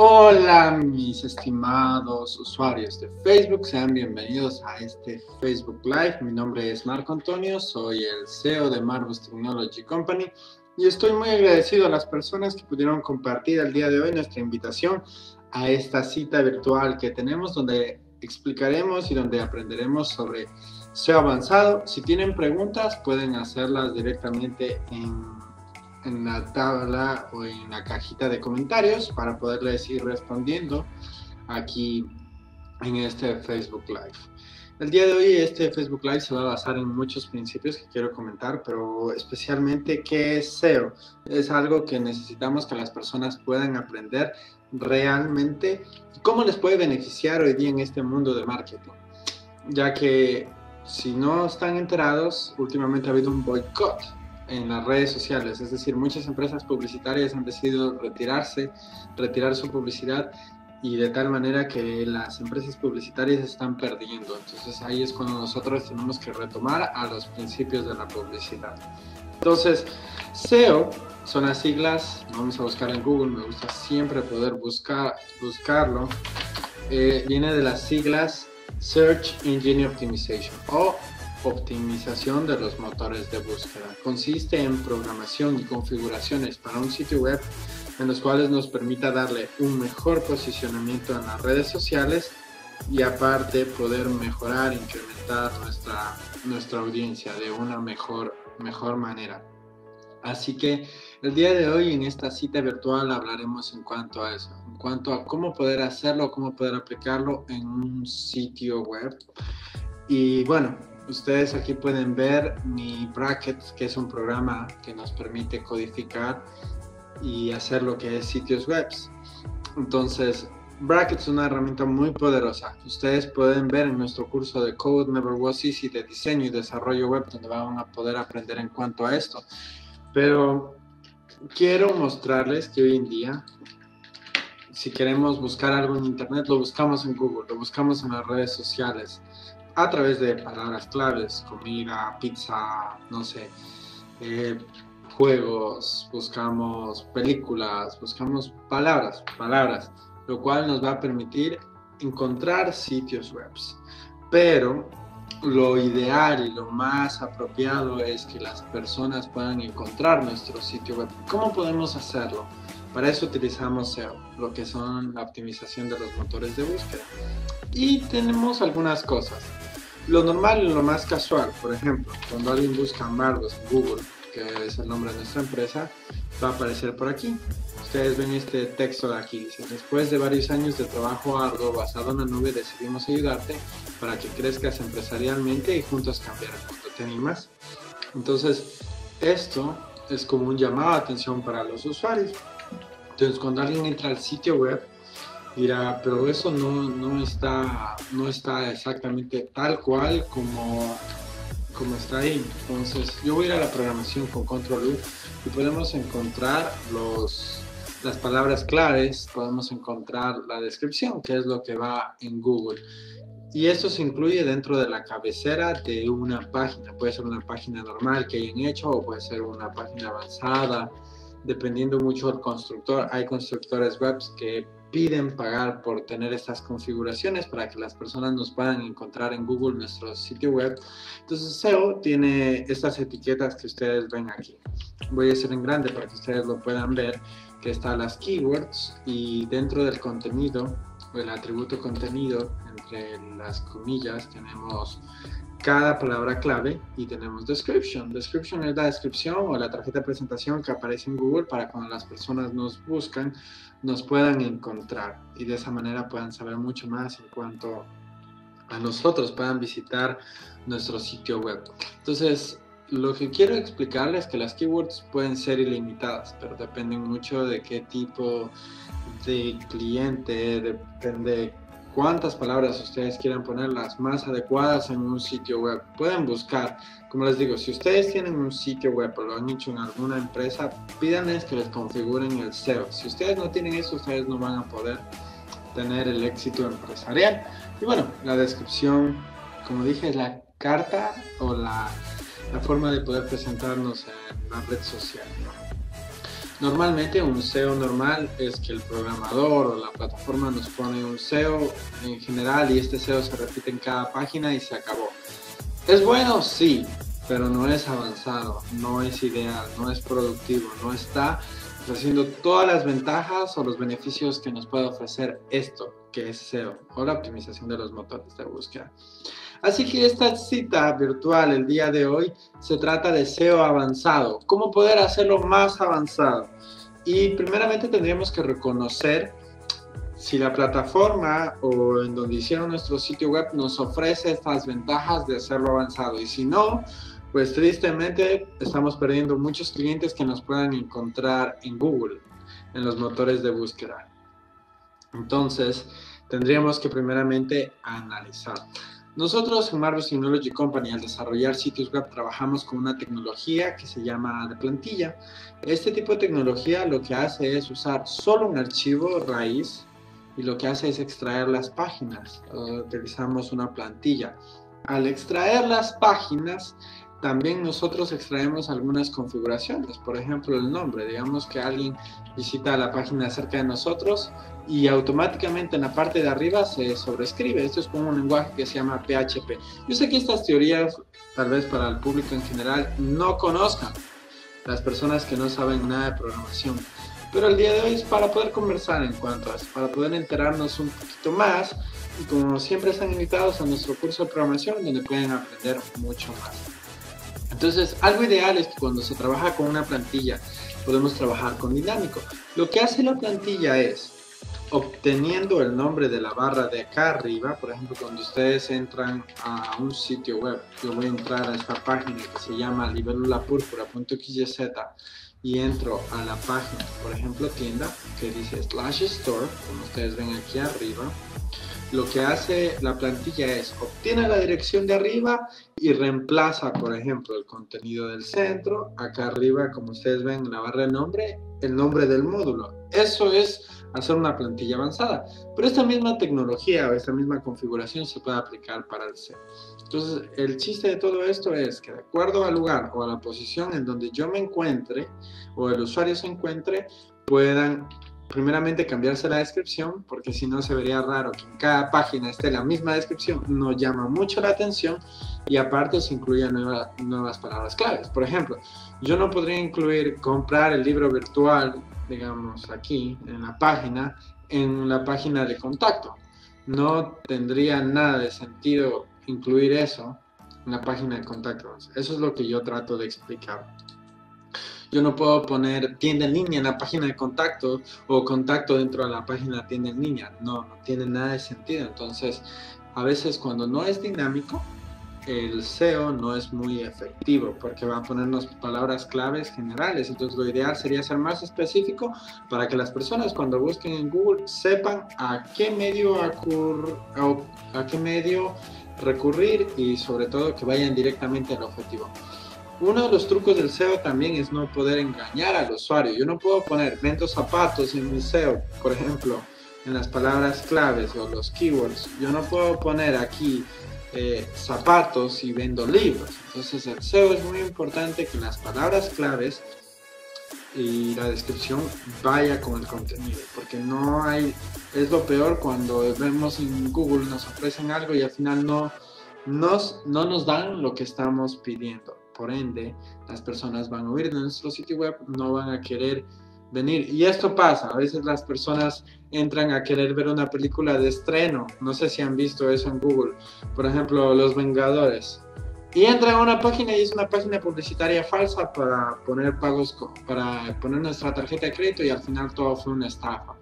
Hola mis estimados usuarios de Facebook, sean bienvenidos a este Facebook Live. Mi nombre es Marco Antonio, soy el CEO de Marbust Technology Company y estoy muy agradecido a las personas que pudieron compartir el día de hoy nuestra invitación a esta cita virtual que tenemos, donde explicaremos y donde aprenderemos sobre SEO avanzado. Si tienen preguntas pueden hacerlas directamente en la tabla o en la cajita de comentarios para poderles ir respondiendo aquí en este Facebook Live. El día de hoy este Facebook Live se va a basar en muchos principios que quiero comentar, pero especialmente qué es SEO. Es algo que necesitamos que las personas puedan aprender realmente y cómo les puede beneficiar hoy día en este mundo de marketing, ya que si no están enterados, últimamente ha habido un boicot en las redes sociales, es decir, muchas empresas publicitarias han decidido retirar su publicidad, y de tal manera que las empresas publicitarias están perdiendo. Entonces ahí es cuando nosotros tenemos que retomar a los principios de la publicidad. Entonces SEO son las siglas, vamos a buscar en Google, me gusta siempre poder buscarlo, viene de las siglas Search Engine Optimization o optimización de los motores de búsqueda. Consiste en programación y configuraciones para un sitio web en los cuales nos permita darle un mejor posicionamiento en las redes sociales y aparte poder mejorar, incrementar nuestra audiencia de una mejor manera. Así que el día de hoy en esta cita virtual hablaremos en cuanto a eso, en cuanto a cómo poder hacerlo, cómo poder aplicarlo en un sitio web. Y bueno, ustedes aquí pueden ver mi Brackets, que es un programa que nos permite codificar y hacer lo que es sitios web. Entonces, Brackets es una herramienta muy poderosa. Ustedes pueden ver en nuestro curso de Code Never Was Easy de diseño y desarrollo web, donde van a poder aprender en cuanto a esto. Pero quiero mostrarles que hoy en día, si queremos buscar algo en internet, lo buscamos en Google, lo buscamos en las redes sociales, a través de palabras claves, comida, pizza, no sé, juegos, buscamos películas, buscamos palabras, lo cual nos va a permitir encontrar sitios web. Pero lo ideal y lo más apropiado es que las personas puedan encontrar nuestro sitio web. ¿Cómo podemos hacerlo? Para eso utilizamos SEO, lo que son la optimización de los motores de búsqueda. Y tenemos algunas cosas. Lo normal y lo más casual, por ejemplo, cuando alguien busca Marbust en Google, que es el nombre de nuestra empresa, va a aparecer por aquí. Ustedes ven este texto de aquí, dice: después de varios años de trabajo arduo basado en la nube, decidimos ayudarte para que crezcas empresarialmente y juntos cambiar el mundo. ¿Te animas? Entonces, esto es como un llamado de atención para los usuarios. Entonces, cuando alguien entra al sitio web, dirá, pero eso no está exactamente tal cual como está ahí. Entonces yo voy a ir a la programación con Control U y podemos encontrar las palabras claves, podemos encontrar la descripción, que es lo que va en Google. Y esto se incluye dentro de la cabecera de una página. Puede ser una página normal que hayan hecho o puede ser una página avanzada, dependiendo mucho del constructor. Hay constructores web que piden pagar por tener estas configuraciones para que las personas nos puedan encontrar en Google nuestro sitio web. Entonces SEO tiene estas etiquetas que ustedes ven aquí. Voy a hacer en grande para que ustedes lo puedan ver, que están las keywords y dentro del contenido, el atributo contenido, entre las comillas tenemos cada palabra clave y tenemos description. Description es la descripción o la tarjeta de presentación que aparece en Google para cuando las personas nos buscan, nos puedan encontrar y de esa manera puedan saber mucho más en cuanto a nosotros, puedan visitar nuestro sitio web. Entonces, lo que quiero explicarles es que las keywords pueden ser ilimitadas, pero dependen mucho de qué tipo de cliente, depende cuántas palabras ustedes quieran poner las más adecuadas en un sitio web. Pueden buscar, como les digo, si ustedes tienen un sitio web o lo han hecho en alguna empresa, pídanles que les configuren el SEO. Si ustedes no tienen eso, ustedes no van a poder tener el éxito empresarial. Y bueno, la descripción, como dije, es la carta o la forma de poder presentarnos en la red social, ¿no? Normalmente un SEO normal es que el programador o la plataforma nos pone un SEO en general y este SEO se repite en cada página y se acabó. ¿Es bueno? Sí, pero no es avanzado, no es ideal, no es productivo, no está ofreciendo todas las ventajas o los beneficios que nos puede ofrecer esto, que es SEO o la optimización de los motores de búsqueda. Así que esta cita virtual el día de hoy se trata de SEO avanzado, cómo poder hacerlo más avanzado. Y primeramente tendríamos que reconocer si la plataforma o en donde hicieron nuestro sitio web nos ofrece estas ventajas de hacerlo avanzado. Y si no, pues tristemente estamos perdiendo muchos clientes que nos puedan encontrar en Google, en los motores de búsqueda. Entonces, tendríamos que primeramente analizar. Nosotros en Marbust Technology Company, al desarrollar sitios web, trabajamos con una tecnología que se llama de plantilla. Este tipo de tecnología lo que hace es usar solo un archivo raíz y lo que hace es extraer las páginas. Utilizamos una plantilla. Al extraer las páginas, también nosotros extraemos algunas configuraciones, por ejemplo el nombre. Digamos que alguien visita la página cerca de nosotros y automáticamente en la parte de arriba se sobrescribe. Esto es con un lenguaje que se llama PHP. Yo sé que estas teorías tal vez para el público en general no conozcan, las personas que no saben nada de programación. Pero el día de hoy es para poder conversar en cuanto a eso, para poder enterarnos un poquito más. Y como siempre están invitados a nuestro curso de programación donde pueden aprender mucho más. Entonces, algo ideal es que cuando se trabaja con una plantilla, podemos trabajar con dinámico. Lo que hace la plantilla es, obteniendo el nombre de la barra de acá arriba, por ejemplo, cuando ustedes entran a un sitio web, yo voy a entrar a esta página que se llama libélulapúrpura.xyz y entro a la página, por ejemplo, tienda, que dice /store, como ustedes ven aquí arriba. Lo que hace la plantilla es, obtiene la dirección de arriba y reemplaza, por ejemplo, el contenido del centro. Acá arriba, como ustedes ven en la barra de nombre, el nombre del módulo. Eso es hacer una plantilla avanzada. Pero esta misma tecnología o esta misma configuración se puede aplicar para el SEO. Entonces, el chiste de todo esto es que de acuerdo al lugar o a la posición en donde yo me encuentre o el usuario se encuentre, puedan primeramente cambiarse la descripción, porque si no se vería raro que en cada página esté la misma descripción, no llama mucho la atención, y aparte se incluyen nuevas palabras claves. Por ejemplo, yo no podría incluir comprar el libro virtual, digamos aquí en la página de contacto. No tendría nada de sentido incluir eso en la página de contacto. Eso es lo que yo trato de explicar. Yo no puedo poner tienda en línea en la página de contacto o contacto dentro de la página tienda en línea. No, no tiene nada de sentido. Entonces, a veces cuando no es dinámico, el SEO no es muy efectivo porque va a ponernos palabras claves generales. Entonces, lo ideal sería ser más específico para que las personas cuando busquen en Google sepan a qué medio recurrir y sobre todo que vayan directamente al objetivo. Uno de los trucos del SEO también es no poder engañar al usuario. Yo no puedo poner vendo zapatos en mi SEO, por ejemplo, en las palabras claves o los keywords. Yo no puedo poner aquí zapatos y vendo libros. Entonces el SEO es muy importante que las palabras claves y la descripción vaya con el contenido, porque no hay, es lo peor cuando vemos en Google nos ofrecen algo y al final no nos dan lo que estamos pidiendo. Por ende, las personas van a huir de nuestro sitio web, no van a querer venir. Y esto pasa, a veces las personas entran a querer ver una película de estreno. No sé si han visto eso en Google. Por ejemplo, Los Vengadores. Y entran a una página y es una página publicitaria falsa para poner pagos, para poner nuestra tarjeta de crédito y al final todo fue una estafa.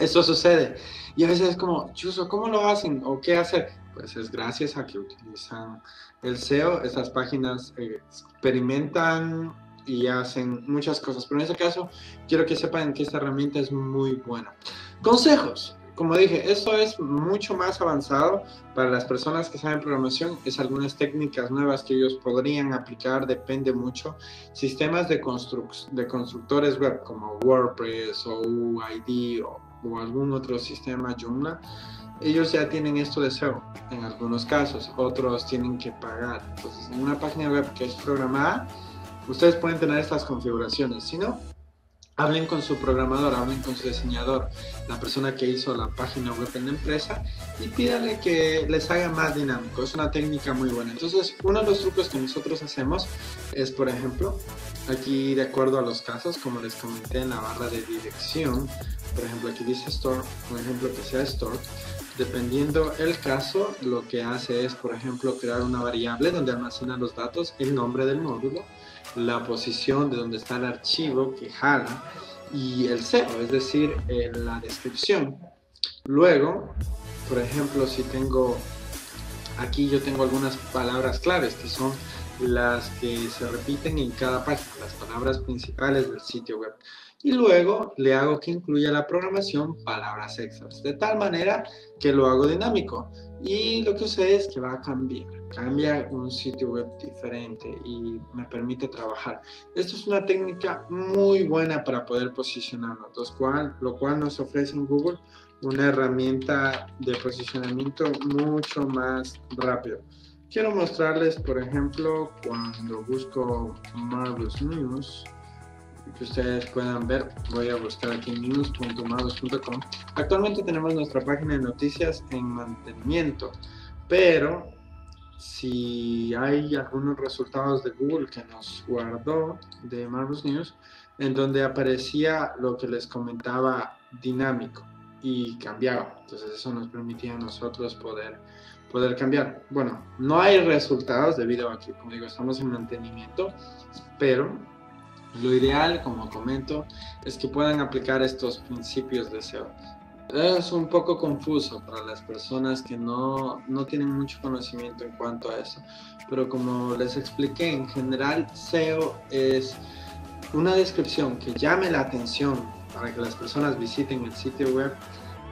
Eso sucede. Y a veces es como, chuso, ¿cómo lo hacen? ¿O qué hacer? Pues es gracias a que utilizan el SEO. Estas páginas experimentan y hacen muchas cosas. Pero en este caso, quiero que sepan que esta herramienta es muy buena. Consejos. Como dije, esto es mucho más avanzado para las personas que saben programación. Es algunas técnicas nuevas que ellos podrían aplicar, depende mucho. Sistemas de constructores web como WordPress o UID o algún otro sistema, Joomla. Ellos ya tienen esto de SEO en algunos casos, otros tienen que pagar. Entonces, en una página web que es programada, ustedes pueden tener estas configuraciones. Si no, Hablen con su programador, hablen con su diseñador, la persona que hizo la página web en la empresa, y pídale que les haga más dinámico. Es una técnica muy buena. Entonces, uno de los trucos que nosotros hacemos es, por ejemplo, aquí de acuerdo a los casos, como les comenté en la barra de dirección, por ejemplo, aquí dice Store, por ejemplo, que sea Store. Dependiendo el caso, lo que hace es, por ejemplo, crear una variable donde almacena los datos, el nombre del módulo, la posición de donde está el archivo que jala y el SEO, es decir, la descripción. Luego, por ejemplo, si tengo aquí, yo tengo algunas palabras claves que son las que se repiten en cada página, las palabras principales del sitio web. Y luego le hago que incluya la programación palabras extras, de tal manera que lo hago dinámico. Y lo que sucede es que va a cambiar, cambia un sitio web diferente y me permite trabajar. Esto es una técnica muy buena para poder posicionarnos, lo cual nos ofrece en Google una herramienta de posicionamiento mucho más rápido. Quiero mostrarles, por ejemplo, cuando busco Marbust News, que ustedes puedan ver, voy a buscar aquí news.marbust.com. Actualmente tenemos nuestra página de noticias en mantenimiento, pero si hay algunos resultados de Google que nos guardó de Marbust News, en donde aparecía lo que les comentaba dinámico y cambiaba, entonces eso nos permitía a nosotros poder cambiar. Bueno, no hay resultados debido a que, como digo, estamos en mantenimiento, pero lo ideal, como comento, es que puedan aplicar estos principios de SEO. Es un poco confuso para las personas que no tienen mucho conocimiento en cuanto a eso, pero como les expliqué, en general SEO es una descripción que llame la atención para que las personas visiten el sitio web,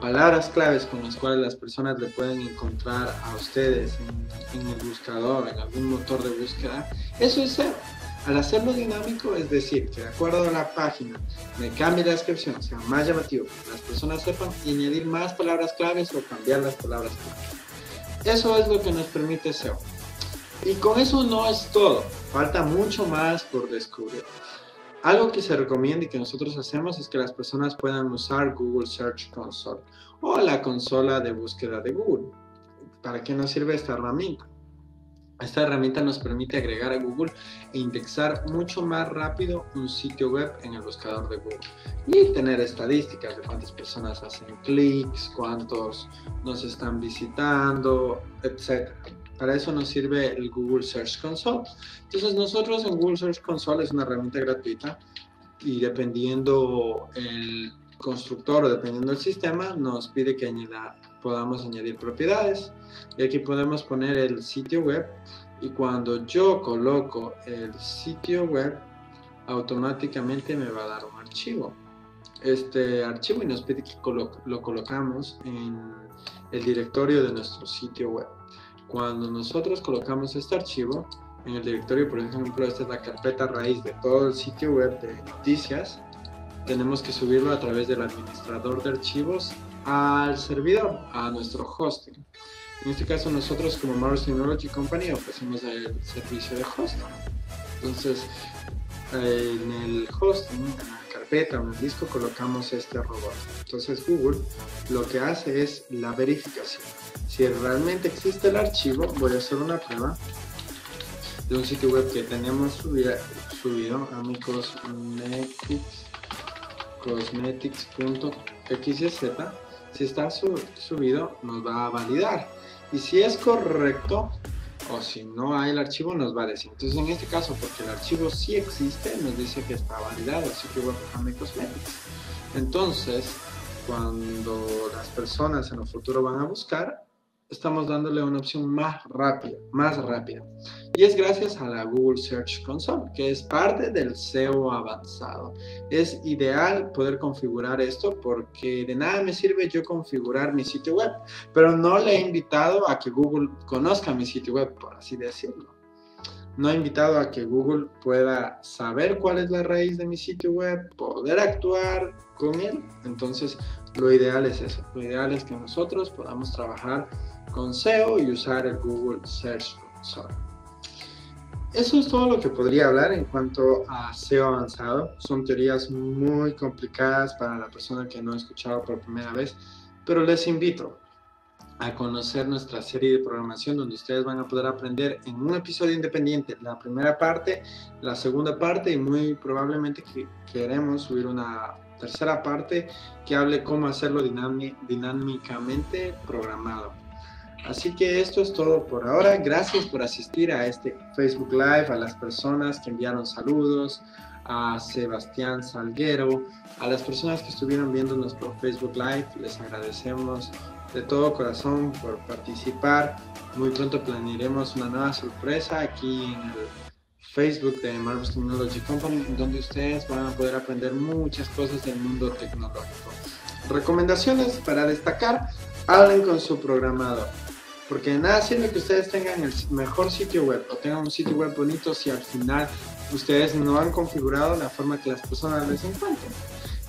palabras claves con las cuales las personas le pueden encontrar a ustedes en el buscador, en algún motor de búsqueda. Eso es SEO. Al hacerlo dinámico, es decir, que de acuerdo a la página me cambie la descripción, sea más llamativo, que las personas sepan añadir más palabras claves o cambiar las palabras claves. Eso es lo que nos permite SEO. Y con eso no es todo, falta mucho más por descubrir. Algo que se recomienda y que nosotros hacemos es que las personas puedan usar Google Search Console o la consola de búsqueda de Google. ¿Para qué nos sirve esta herramienta? Esta herramienta nos permite agregar a Google e indexar mucho más rápido un sitio web en el buscador de Google y tener estadísticas de cuántas personas hacen clics, cuántos nos están visitando, etc. Para eso nos sirve el Google Search Console. Entonces nosotros en Google Search Console, es una herramienta gratuita y dependiendo el constructor o dependiendo del sistema nos pide que podamos añadir propiedades, y aquí podemos poner el sitio web, y cuando yo coloco el sitio web automáticamente me va a dar un archivo, este archivo, y nos pide que lo colocamos en el directorio de nuestro sitio web. Cuando nosotros colocamos este archivo en el directorio, por ejemplo, esta es la carpeta raíz de todo el sitio web de noticias, tenemos que subirlo a través del administrador de archivos al servidor, a nuestro hosting. En este caso nosotros como Marbust Technology Company ofrecemos el servicio de hosting. Entonces en el hosting, en la carpeta o en el disco colocamos este robot. Entonces Google lo que hace es la verificación. Si realmente existe el archivo, voy a hacer una prueba de un sitio web que tenemos subido a mi cosmetics.xyz. Si está subido, nos va a validar, y si es correcto o si no hay el archivo, nos va a decir. Entonces en este caso, porque el archivo sí existe, nos dice que está validado, así que voy a dejar my cosmetics. Entonces cuando las personas en el futuro van a buscar, estamos dándole una opción más rápida, y es gracias a la Google Search Console, que es parte del SEO avanzado. Es ideal poder configurar esto, porque de nada me sirve yo configurar mi sitio web, pero no le he invitado a que Google conozca mi sitio web, por así decirlo. No he invitado a que Google pueda saber cuál es la raíz de mi sitio web, poder actuar con él. Entonces lo ideal es eso, lo ideal es que nosotros podamos trabajar con SEO y usar el Google Search Console. Eso es todo lo que podría hablar en cuanto a SEO avanzado. Son teorías muy complicadas para la persona que no ha escuchado por primera vez, pero les invito a conocer nuestra serie de programación donde ustedes van a poder aprender en un episodio independiente la primera parte, la segunda parte y muy probablemente queremos subir una tercera parte que hable cómo hacerlo dinámicamente programado. Así que esto es todo por ahora. Gracias por asistir a este Facebook Live, a las personas que enviaron saludos, a Sebastián Salguero, a las personas que estuvieron viéndonos por Facebook Live. Les agradecemos de todo corazón por participar. Muy pronto planearemos una nueva sorpresa aquí en el Facebook de Marbust Technology Company, donde ustedes van a poder aprender muchas cosas del mundo tecnológico. Recomendaciones para destacar: hablen con su programador. Porque de nada sirve que ustedes tengan el mejor sitio web o tengan un sitio web bonito si al final ustedes no han configurado la forma que las personas les encuentren.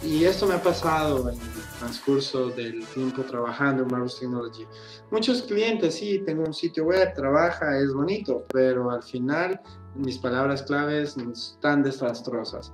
Y esto me ha pasado en el transcurso del tiempo trabajando en Marbust Technology. Muchos clientes, sí, tengo un sitio web, trabaja, es bonito, pero al final mis palabras claves están desastrosas.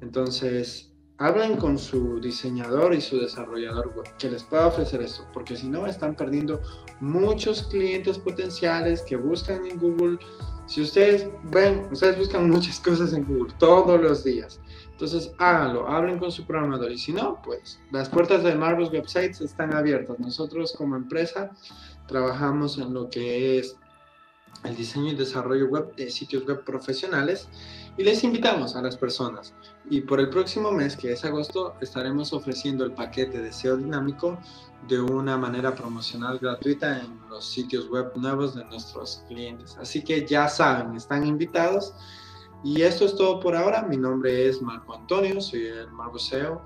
Entonces, hablen con su diseñador y su desarrollador web que les pueda ofrecer esto, porque si no están perdiendo muchos clientes potenciales que buscan en Google. Si ustedes ven, ustedes buscan muchas cosas en Google todos los días. Entonces háganlo, hablen con su programador y si no, pues las puertas de Marbust Websites están abiertas. Nosotros como empresa trabajamos en lo que es el diseño y desarrollo web de sitios web profesionales y les invitamos a las personas. Y por el próximo mes, que es agosto, estaremos ofreciendo el paquete de SEO dinámico de una manera promocional gratuita en los sitios web nuevos de nuestros clientes. Así que ya saben, están invitados. Y esto es todo por ahora. Mi nombre es Marco Antonio, soy el MarcoSEO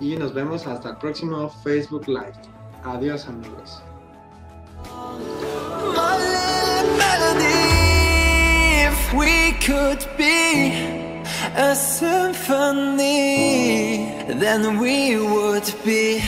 y nos vemos hasta el próximo Facebook Live. Adiós, amigos. If we could be a symphony, then we would be